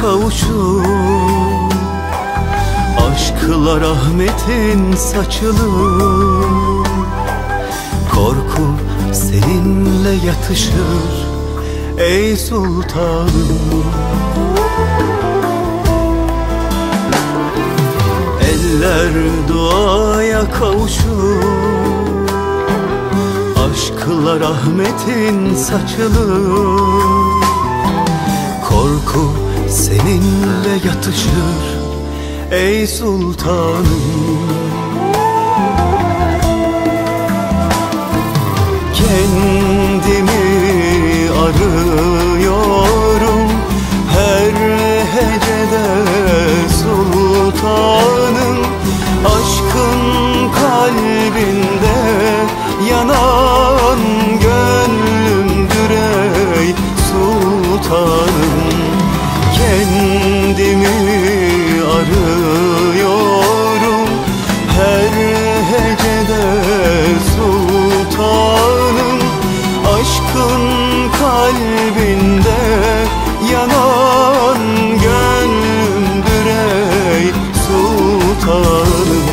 kavuşur, aşkla rahmetin saçılır. Korku seninle yatışır ey sultanım. Eller duaya kavuşur, aşkla rahmetin saçılır. Korku seninle yatışır ey sultanım. Kendimi arıyorum her hecede sultanım. Aşkın kalbinde yanan gönlümdür ey sultanım. Kendimi arıyorum her hecede sultanım. Aşkın kalbinde yanan gönlümdür ey sultanım.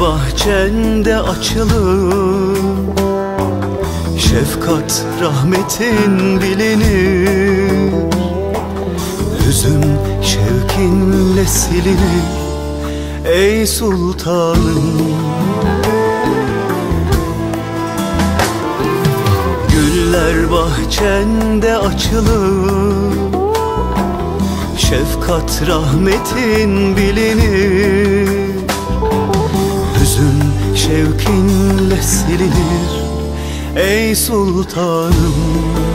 Bahçende açılır, şefkat rahmetin bilinir. Hüzün şevkinle silinir ey sultanım. Güller bahçende açılır, şefkat rahmetin bilinir. Hüzün şevkinle silinir ey sultanım.